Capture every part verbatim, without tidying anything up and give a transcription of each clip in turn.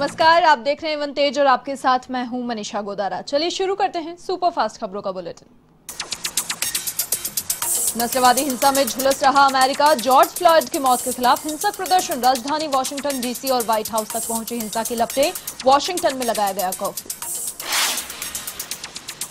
नमस्कार, आप देख रहे हैं वन तेज और आपके साथ मैं हूं मनीषा गोदारा। चलिए शुरू करते हैं सुपर फास्ट खबरों का बुलेटिन। नस्लवादी हिंसा में झुलस रहा अमेरिका, जॉर्ज फ्लॉयड की मौत के खिलाफ हिंसक प्रदर्शन, राजधानी वॉशिंगटन डीसी और व्हाइट हाउस तक पहुंची हिंसा की लपटें, वॉशिंगटन में लगाया गया कर्फ्यू।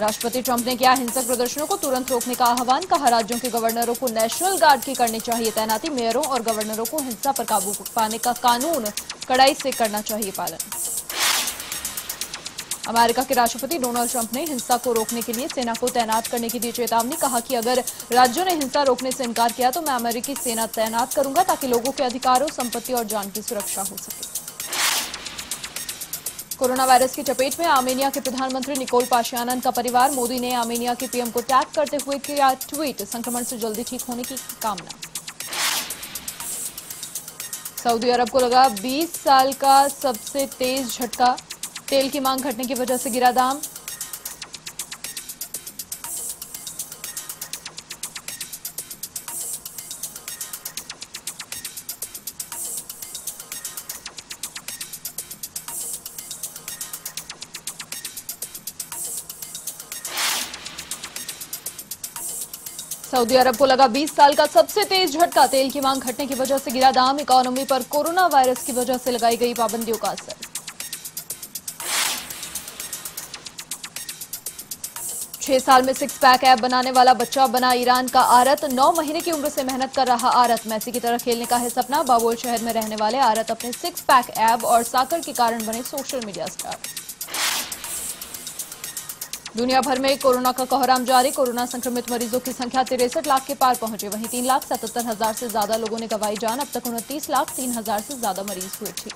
राष्ट्रपति ट्रंप ने किया हिंसक प्रदर्शनों को तुरंत रोकने का आह्वान, कहा राज्यों के गवर्नरों को नेशनल गार्ड की करनी चाहिए तैनाती, मेयरों और गवर्नरों को हिंसा पर काबू पाने का कानून कड़ाई से करना चाहिए पालन। अमेरिका के राष्ट्रपति डोनाल्ड ट्रंप ने हिंसा को रोकने के लिए सेना को तैनात करने की दी चेतावनी, कहा कि अगर राज्यों ने हिंसा रोकने से इनकार किया तो मैं अमेरिकी सेना तैनात करूंगा ताकि लोगों के अधिकारों, संपत्ति और जान की सुरक्षा हो सके। कोरोना वायरस की चपेट में आर्मेनिया के प्रधानमंत्री निकोल पाशियानन का परिवार, मोदी ने आर्मेनिया के पीएम को टैग करते हुए किया ट्वीट, संक्रमण से जल्दी ठीक होने की कामना। सऊदी अरब को लगा बीस साल का सबसे तेज झटका, तेल की मांग घटने की वजह से गिरा दाम। सऊदी अरब को लगा बीस साल का सबसे तेज झटका, तेल की मांग घटने की वजह से गिरा दाम। इकोनॉमी पर कोरोना वायरस की वजह से लगाई गई पाबंदियों का असर। छह साल में सिक्स पैक ऐप बनाने वाला बच्चा बना ईरान का आरत, नौ महीने की उम्र से मेहनत कर रहा आरत, मैसी की तरह खेलने का है सपना। बाबोल शहर में रहने वाले आरत अपने सिक्स पैक ऐप और साकर के कारण बने सोशल मीडिया स्टार। दुनिया भर में कोरोना का कोहराम जारी, कोरोना संक्रमित मरीजों की संख्या तिरसठ लाख के पार पहुंचे, वहीं तीन लाख सतहत्तर हजार से ज्यादा लोगों ने गंवाई जान, अब तक उनतीस लाख तीन हजार से ज्यादा मरीज हुए ठीक।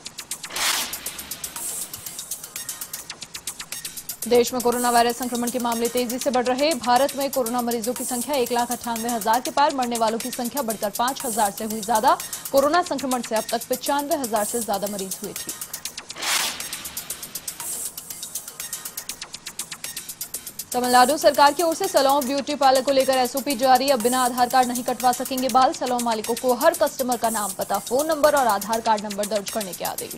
देश में कोरोना वायरस संक्रमण के मामले तेजी से बढ़ रहे, भारत में कोरोना मरीजों की संख्या एक लाख अट्ठानवे हजार के पार, मरने वालों की संख्या बढ़कर पांच हजार से हुई ज्यादा, कोरोना संक्रमण से अब तक पचानवे हजार से ज्यादा मरीज हुए ठीक। तमिलनाडु सरकार की ओर से सैलून ब्यूटी पार्लर को लेकर एसओपी जारी, अब बिना आधार कार्ड नहीं कटवा सकेंगे बाल, सैलून मालिकों को हर कस्टमर का नाम, पता, फोन नंबर और आधार कार्ड नंबर दर्ज करने के आदेश।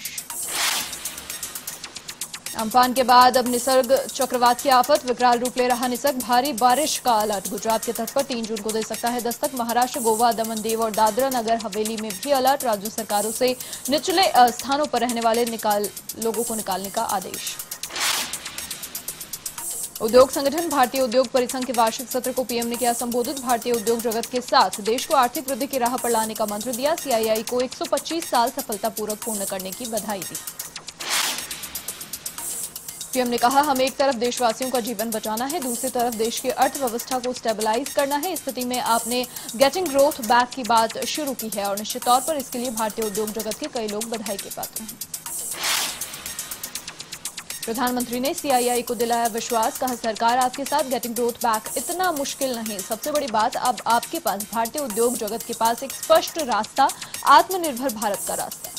अम्फान के बाद अब निसर्ग चक्रवात की आफत, विकराल रूप ले रहा निसर्ग, भारी बारिश का अलर्ट, गुजरात के तट पर तीन जून को दे सकता है दस्तक, महाराष्ट्र, गोवा, दमन दीव और दादरा नगर हवेली में भी अलर्ट, राज्य सरकारों से निचले स्थानों पर रहने वाले निकाल लोगों को निकालने का आदेश। उद्योग संगठन भारतीय उद्योग परिसंघ के वार्षिक सत्र को पीएम ने किया संबोधित, भारतीय उद्योग जगत के साथ देश को आर्थिक वृद्धि की राह पर लाने का मंत्र दिया, सीआईआई को एक सौ पच्चीस साल सफलतापूर्वक पूर्ण करने की बधाई दी। पीएम ने कहा हमें एक तरफ देशवासियों का जीवन बचाना है, दूसरी तरफ देश की अर्थव्यवस्था को स्टेबलाइज करना है, इस स्थिति में आपने गेटिंग ग्रोथ बैक की बात शुरू की है और निश्चित तौर पर इसके लिए भारतीय उद्योग जगत के कई लोग बधाई के पात्र हैं। प्रधानमंत्री ने सीआईआई को दिलाया विश्वास, कहा सरकार आपके साथ, गेटिंग ग्रोथ बैक इतना मुश्किल नहीं, सबसे बड़ी बात अब आपके पास, भारतीय उद्योग जगत के पास एक स्पष्ट रास्ता, आत्मनिर्भर भारत का रास्ता।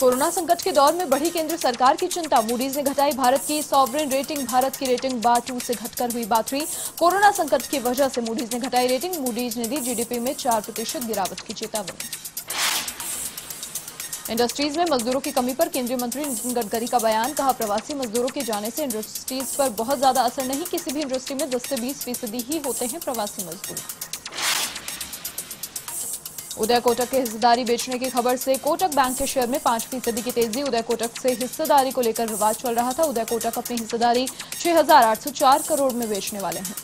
कोरोना संकट के दौर में बढ़ी केंद्र सरकार की चिंता, मूडीज ने घटाई भारत की सॉवरेन रेटिंग, भारत की रेटिंग बार टू से घटकर हुई बार थ्री, कोरोना संकट की वजह से मूडीज ने घटाई रेटिंग, मूडीज ने दी जीडीपी में चार प्रतिशत गिरावट की चेतावनी। इंडस्ट्रीज में मजदूरों की कमी पर केंद्रीय मंत्री नितिन गडकरी का बयान, कहा प्रवासी मजदूरों के जाने से इंडस्ट्रीज पर बहुत ज्यादा असर नहीं, किसी भी इंडस्ट्री में दस से बीस फीसदी ही होते हैं प्रवासी मजदूर। उदय कोटक की हिस्सेदारी बेचने की खबर से कोटक बैंक के शेयर में पांच फीसदी की तेजी, उदय कोटक से हिस्सेदारी को लेकर विवाद चल रहा था, उदय कोटक अपनी हिस्सेदारी छह हजार आठ सौ चार करोड़ में बेचने वाले हैं।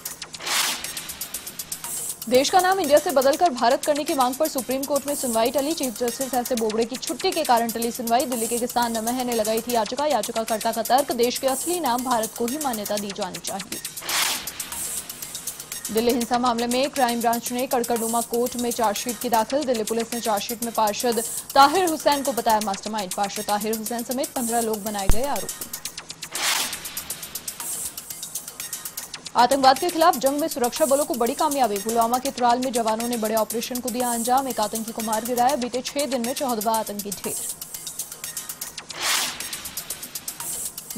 देश का नाम इंडिया से बदलकर भारत करने की मांग पर सुप्रीम कोर्ट में सुनवाई टली, chief justice S A Bobde की छुट्टी के कारण टली सुनवाई, दिल्ली के किसान नमह ने लगाई थी याचिका, याचिकाकर्ता का तर्क देश के असली नाम भारत को ही मान्यता दी जानी चाहिए। दिल्ली हिंसा मामले में क्राइम ब्रांच ने कड़कड़डूमा कोर्ट में चार्जशीट की दाखिल, दिल्ली पुलिस ने चार्जशीट में पार्षद ताहिर हुसैन को बताया मास्टरमाइंड, पार्षद ताहिर हुसैन समेत पंद्रह लोग बनाए गए आरोपी। आतंकवाद के खिलाफ जंग में सुरक्षा बलों को बड़ी कामयाबी, पुलवामा के त्राल में जवानों ने बड़े ऑपरेशन को दिया अंजाम, एक आतंकी को मार गिराया, बीते छह दिन में चौदहवां आतंकी ढेर।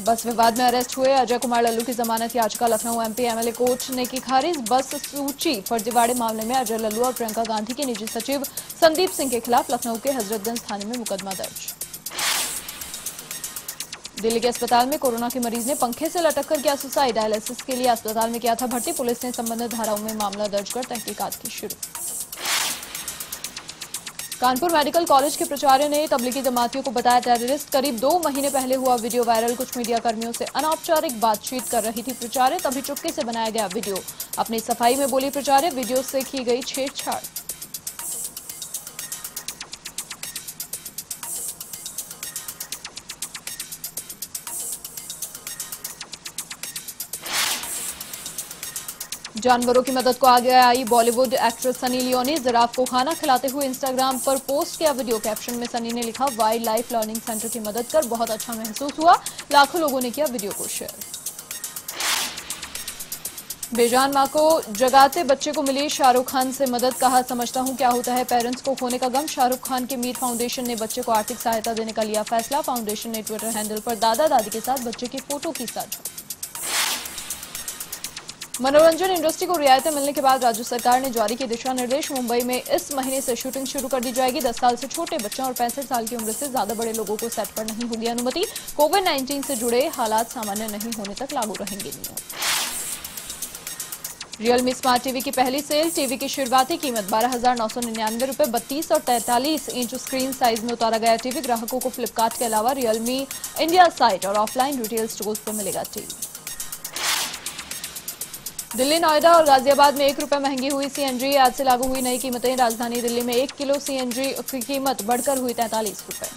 बस विवाद में अरेस्ट हुए अजय कुमार लल्लू की जमानत याचिका लखनऊ एमपी एमएलए कोर्ट ने की खारिज, बस सूची फर्जीवाड़े मामले में अजय लल्लू और प्रियंका गांधी के निजी सचिव संदीप सिंह के खिलाफ लखनऊ के हजरतगंज थाने में मुकदमा दर्ज। दिल्ली के अस्पताल में कोरोना के मरीज ने पंखे से लटककर किया सुसाइड। डायलिसिस के लिए अस्पताल में किया था भर्ती। पुलिस ने संबंधित धाराओं में मामला दर्ज कर तहकीकात की शुरू। कानपुर मेडिकल कॉलेज के प्राचार्य ने तबलीगी जमातियों को बताया टेररिस्ट। करीब दो महीने पहले हुआ वीडियो वायरल। कुछ मीडिया कर्मियों से अनौपचारिक बातचीत कर रही थी प्राचार्य, तभी चुपके से बनाया गया वीडियो। अपनी सफाई में बोली प्राचार्य, वीडियो से की गई छेड़छाड़। जानवरों की मदद को आगे आई बॉलीवुड एक्ट्रेस सनी लियोन ने जिराफ को खाना खिलाते हुए इंस्टाग्राम पर पोस्ट किया वीडियो। कैप्शन में सनी ने लिखा, वाइल्ड लाइफ लर्निंग सेंटर की मदद कर बहुत अच्छा महसूस हुआ। लाखों लोगों ने किया वीडियो को शेयर। बेजान मां को जगाते बच्चे को मिली शाहरुख खान से मदद। कहा, समझता हूं क्या होता है पेरेंट्स को खोने का गम। शाहरुख खान के मीर फाउंडेशन ने बच्चे को आर्थिक सहायता देने का लिया फैसला। फाउंडेशन ने ट्विटर हैंडल पर दादा दादी के साथ बच्चे की फोटो की साझा। मनोरंजन इंडस्ट्री को रियायतें मिलने के बाद राज्य सरकार ने जारी किए दिशा निर्देश। मुंबई में इस महीने से शूटिंग शुरू कर दी जाएगी। दस साल से छोटे बच्चों और पैंसठ साल की उम्र से ज्यादा बड़े लोगों को सेट पर नहीं होगी अनुमति। कोविड नाइन्टीन से जुड़े हालात सामान्य नहीं होने तक लागू रहेंगे नियम। रियलमी स्मार्ट टीवी की पहली सेल। टीवी की शुरुआती कीमत बारह हजार नौ सौ निन्यानवे रुपए बत्तीस और तैंतालीस इंच स्क्रीन साइज में उतारा गया टीवी। ग्राहकों को फ्लिपकार्ट के अलावा रियलमी इंडिया साइट और ऑफलाइन रिटेल स्टोर पर मिलेगा टीवी। दिल्ली, नोएडा और गाजियाबाद में एक रुपए महंगी हुई सीएनजी। आज से लागू हुई नई कीमतें। राजधानी दिल्ली में एक किलो सीएनजी की कीमत बढ़कर हुई तैंतालीस रुपए।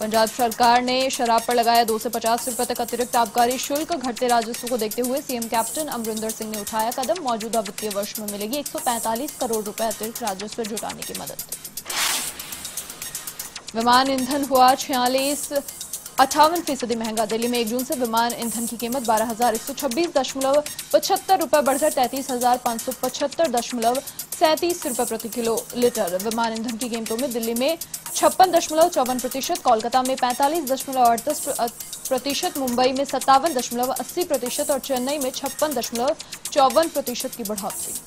पंजाब सरकार ने शराब पर लगाया दो से पचास रुपए तक अतिरिक्त आबकारी शुल्क। घटते राजस्व को देखते हुए सीएम कैप्टन अमरिंदर सिंह ने उठाया कदम। मौजूदा वित्तीय वर्ष में मिलेगी एक सौ पैंतालीस करोड़ रुपए अतिरिक्त राजस्व जुटाने की मदद। विमान ईंधन हुआ छियालीस अट्ठावन फीसदी महंगा। दिल्ली में एक जून से विमान ईंधन की कीमत बारह हजार एक सौ छब्बीस दशमलव पचहत्तर रुपए बढ़कर तैंतीस हजार पांच सौ पचहत्तर दशमलव सैंतीस रुपए प्रति किलो लीटर। विमान ईंधन की कीमतों में दिल्ली में छप्पन दशमलव चौवन प्रतिशत, कोलकाता में पैंतालीस दशमलव अड़तीस प्रतिशत, मुंबई में सत्तावन दशमलव अस्सी प्रतिशत और चेन्नई में छप्पन दशमलव चौवन प्रतिशत की बढ़ोतरी।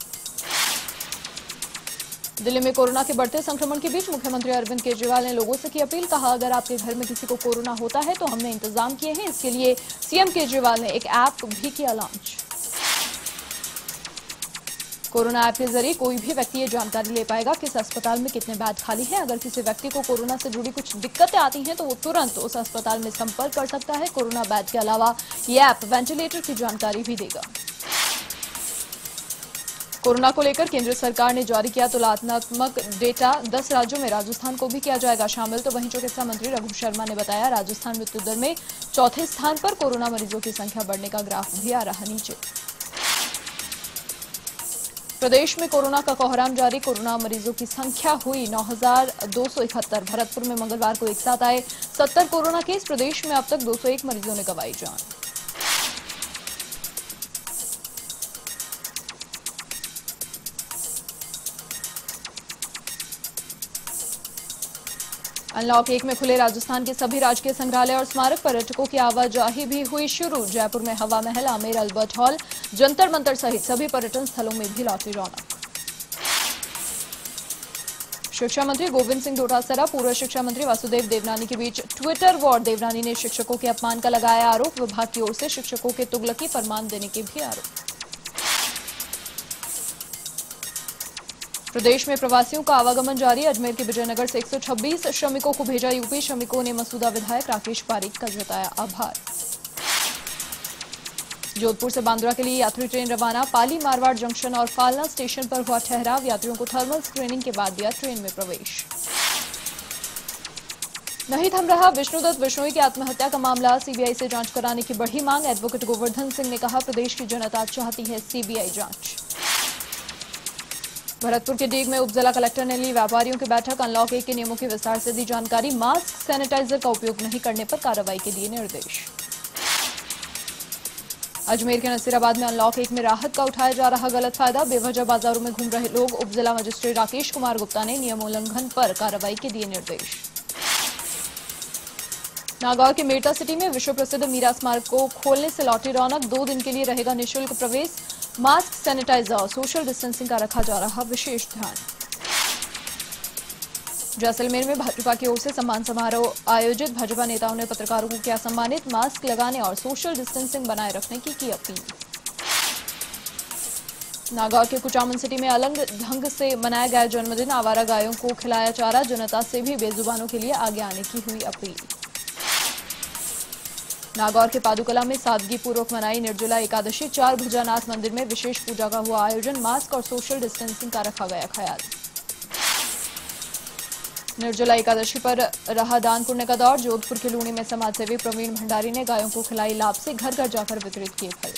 दिल्ली में कोरोना के बढ़ते संक्रमण के बीच मुख्यमंत्री अरविंद केजरीवाल ने लोगों से की अपील। कहा, अगर आपके घर में किसी को कोरोना होता है तो हमने इंतजाम किए हैं। इसके लिए सीएम केजरीवाल ने एक ऐप भी किया लॉन्च। कोरोना ऐप के जरिए कोई भी व्यक्ति ये जानकारी ले पाएगा किस अस्पताल में कितने बेड खाली है। अगर किसी व्यक्ति को कोरोना से जुड़ी कुछ दिक्कतें आती हैं तो वो तुरंत उस अस्पताल में संपर्क कर सकता है। कोरोना बेड के अलावा ये ऐप वेंटिलेटर की जानकारी भी देगा। कोरोना को लेकर केंद्र सरकार ने जारी किया तुलनात्मक डेटा। दस राज्यों में राजस्थान को भी किया जाएगा शामिल। तो वहीं चिकित्सा मंत्री रघु शर्मा ने बताया, राजस्थान मृत्यु दर में चौथे स्थान पर। कोरोना मरीजों की संख्या बढ़ने का ग्राफ भी आ रहा नीचे। प्रदेश में कोरोना का कोहराम जारी। कोरोना मरीजों की संख्या हुई नौ हजार दो सौ इकहत्तर। भरतपुर में मंगलवार को एक साथ आए सत्तर कोरोना केस। प्रदेश में अब तक दो सौ एक मरीजों ने गंवाई जान। अनलॉक एक में खुले राजस्थान के सभी राजकीय संग्रहालय और स्मारक। पर्यटकों की आवाजाही भी हुई शुरू। जयपुर में हवा महल, आमेर, अल्बर्ट हॉल, जंतर मंतर सहित सभी पर्यटन स्थलों में भी लौटी रौनक। शिक्षा मंत्री गोविंद सिंह डोटासरा पूर्व शिक्षा मंत्री वासुदेव देवनानी के बीच ट्विटर वॉर। देवनानी ने शिक्षकों के अपमान का लगाया आरोप। विभाग की ओर से शिक्षकों के तुगलकी फरमान देने के भी आरोप। प्रदेश में प्रवासियों का आवागमन जारी। अजमेर के विजयनगर से एक सौ छब्बीस श्रमिकों को भेजा यूपी। श्रमिकों ने मसूदा विधायक राकेश पारीख का जताया आभार। जोधपुर से बांद्रा के लिए यात्री ट्रेन रवाना। पाली, मारवाड़ जंक्शन और फालना स्टेशन पर हुआ ठहराव। यात्रियों को थर्मल स्क्रीनिंग के बाद दिया ट्रेन में प्रवेश। नहीं थम रहा विष्णुदत्त बिश्नोई की आत्महत्या का मामला। सीबीआई से जांच कराने की बढ़ी मांग। एडवोकेट गोवर्धन सिंह ने कहा, प्रदेश की जनता चाहती है सीबीआई जांच। भरतपुर के डीग में उपजिला कलेक्टर ने ली व्यापारियों की बैठक। अनलॉक एक के नियमों की विस्तार से दी जानकारी। मास्क, सैनिटाइजर का उपयोग नहीं करने पर कार्रवाई के दिए निर्देश। अजमेर के नसीराबाद में अनलॉक एक में राहत का उठाया जा रहा गलत फायदा। बेवजह बाजारों में घूम रहे लोग। उपजिला मजिस्ट्रेट राकेश कुमार गुप्ता ने नियमोल्लंघन पर कार्रवाई के दिए निर्देश। नागौर के मेटा सिटी में विश्व प्रसिद्ध मीरा स्मारक को खोलने से लौटी रौनक। दो दिन के लिए रहेगा निःशुल्क प्रवेश। मास्क, सैनिटाइजर, सोशल डिस्टेंसिंग का रखा जा रहा विशेष ध्यान। जैसलमेर में भाजपा की ओर से सम्मान समारोह आयोजित। भाजपा नेताओं ने पत्रकारों को किया सम्मानित, मास्क लगाने और सोशल डिस्टेंसिंग बनाए रखने की की अपील। नागौर के कुचामन सिटी में अलग ढंग से मनाया गया जन्मदिन, आवारा गायों को खिलाया चारा, जनता से भी बेजुबानों के लिए आगे आने की हुई अपील। नागौर के पादुकला में सादगीपूर्वक मनाई निर्जला एकादशी, चार भुजानाथ मंदिर में विशेष पूजा का हुआ आयोजन, मास्क और सोशल डिस्टेंसिंग का रखा गया ख्याल। निर्जला एकादशी पर रहा दान पुण्य का दौर। जोधपुर के लूणी में समाजसेवी प्रवीण भंडारी ने गायों को खिलाई लापसी, घर घर जाकर वितरित किए फल।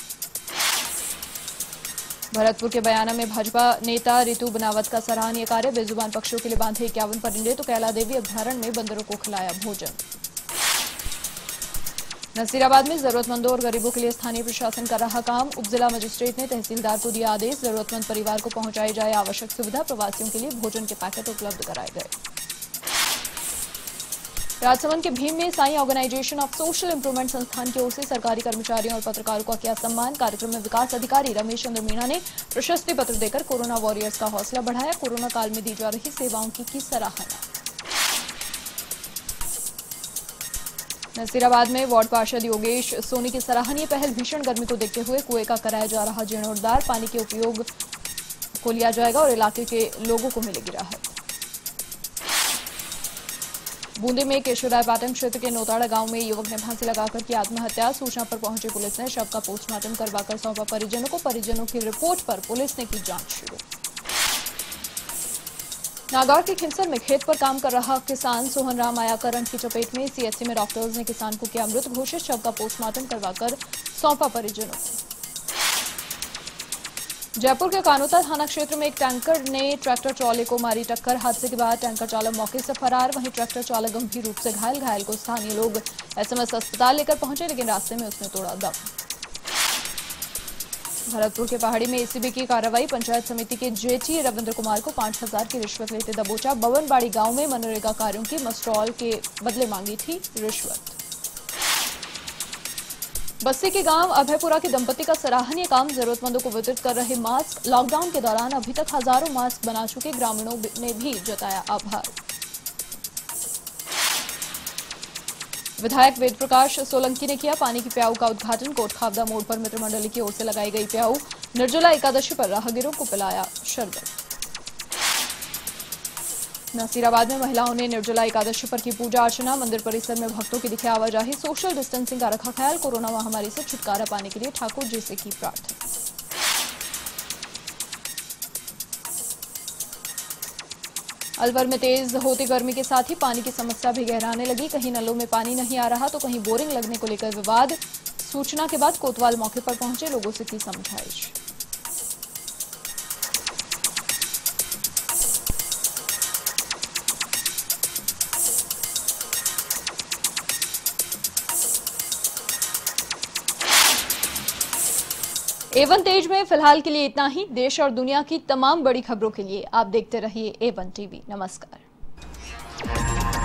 भरतपुर के बयाना में भाजपा नेता रितु बनावत का सराहनीय कार्य, बेजुबान पक्षियों के लिए बांधे इक्यावन परिंदे तो कैला देवी अभ्यारण्य में बंदरों को खिलाया भोजन। नसीराबाद में जरूरतमंदों और गरीबों के लिए स्थानीय प्रशासन का रहा काम, उपजिला मजिस्ट्रेट ने तहसीलदार को दिया आदेश, जरूरतमंद परिवार को पहुंचाई जाए आवश्यक सुविधा, प्रवासियों के लिए भोजन के पैकेट उपलब्ध कराए गए। राजसमंद के भीम में Sai organisation of social improvement संस्थान की ओर से सरकारी कर्मचारियों और पत्रकारों का किया सम्मान। कार्यक्रम में विकास अधिकारी रमेश चंद्र मीणा ने प्रशस्ति पत्र देकर कोरोना वॉरियर्स का हौसला बढ़ाया, कोरोना काल में दी जा रही सेवाओं की की सराहना। नसीराबाद में वार्ड पार्षद योगेश सोनी की सराहनीय पहल, भीषण गर्मी को देखते हुए कुएं का कराया जा रहा जीर्णोद्धार, पानी के उपयोग को लिया जाएगा और इलाके के लोगों को मिलेगी राहत। बूंदी में केशवराय पाटन क्षेत्र के नोताड़ा गांव में युवक ने फांसी लगाकर की आत्महत्या, सूचना पर पहुंची पुलिस ने शव का पोस्टमार्टम करवाकर सौंपा परिजनों को, परिजनों की रिपोर्ट पर पुलिस ने की जांच शुरू। नागौर के खिंसर में खेत पर काम कर रहा किसान सोहनराम आया करंट की चपेट में, सीएचसी में डॉक्टर्स ने किसान को किया मृत घोषित, शव का पोस्टमार्टम करवाकर सौंपा परिजनों को। जयपुर के कानोता थाना क्षेत्र में एक टैंकर ने ट्रैक्टर ट्रॉली को मारी टक्कर, हादसे के बाद टैंकर चालक मौके से फरार, वहीं ट्रैक्टर चालक गंभीर रूप से घायल घायल को स्थानीय लोग एसएमएस अस्पताल लेकर पहुंचे, लेकिन रास्ते में उसने तोड़ा दम। भरतपुर के पहाड़ी में एसीबी की कार्रवाई, पंचायत समिति के जेटी रविंद्र कुमार को पांच हजार की रिश्वत लेते दबोचा, बवनबाड़ी गांव में मनरेगा कार्यों की मस्ट्रॉल के बदले मांगी थी रिश्वत। बस्सी के गांव अभयपुरा के दंपति का सराहनीय काम, जरूरतमंदों को वितरित कर रहे मास्क, लॉकडाउन के दौरान अभी तक हजारों मास्क बना चुके ग्रामीणों ने भी जताया आभार। विधायक वेद प्रकाश सोलंकी ने किया पानी की प्याऊ का उद्घाटन, कोटखावदा मोड़ पर मित्र मंडली की ओर से लगाई गई प्याऊ, निर्जला एकादशी पर राहगीरों को पिलाया शरबत। नसीराबाद में महिलाओं ने निर्जला एकादशी पर की पूजा अर्चना, मंदिर परिसर में भक्तों की दिखे आवाजाही, सोशल डिस्टेंसिंग का रखा ख्याल, कोरोना महामारी से छुटकारा पाने के लिए ठाकुर जी से की प्रार्थना। अलवर में तेज होती गर्मी के साथ ही पानी की समस्या भी गहराने लगी, कहीं नलों में पानी नहीं आ रहा तो कहीं बोरिंग लगने को लेकर विवाद, सूचना के बाद कोतवाल मौके पर पहुंचे, लोगों से की समझाइश। एवन तेज में फिलहाल के लिए इतना ही। देश और दुनिया की तमाम बड़ी खबरों के लिए आप देखते रहिए एवन टीवी। नमस्कार।